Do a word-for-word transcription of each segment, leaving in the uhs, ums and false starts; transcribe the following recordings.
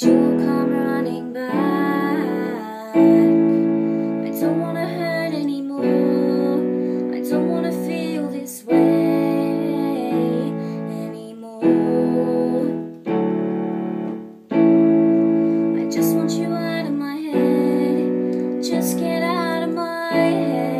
that you'll come running back. I don't wanna hurt anymore, I don't wanna feel this way anymore. I just want you out of my head, just get out of my head.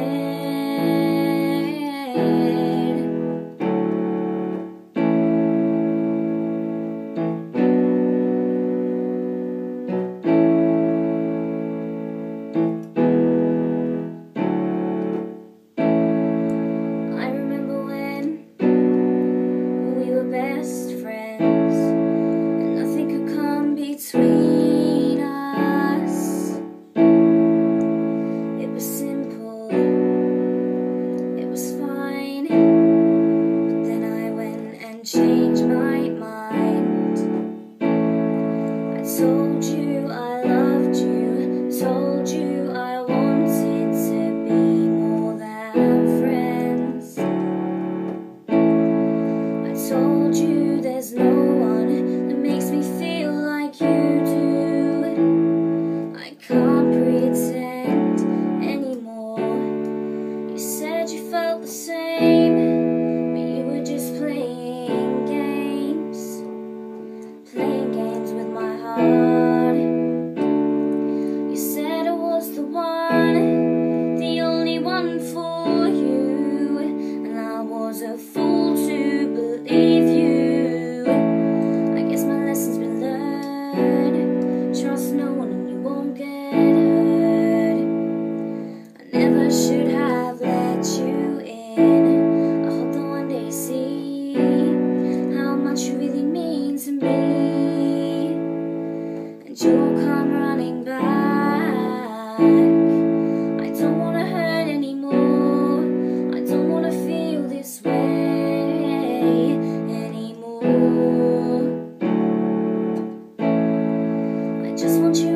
Change my mind. I told you I loved you, told you I wanted to be more than friends. I told you there's no one that makes me feel like you do. I can't pretend anymore. You said you felt the same. You'll come running back. I don't wanna hurt anymore, I don't wanna feel this way anymore. I just want you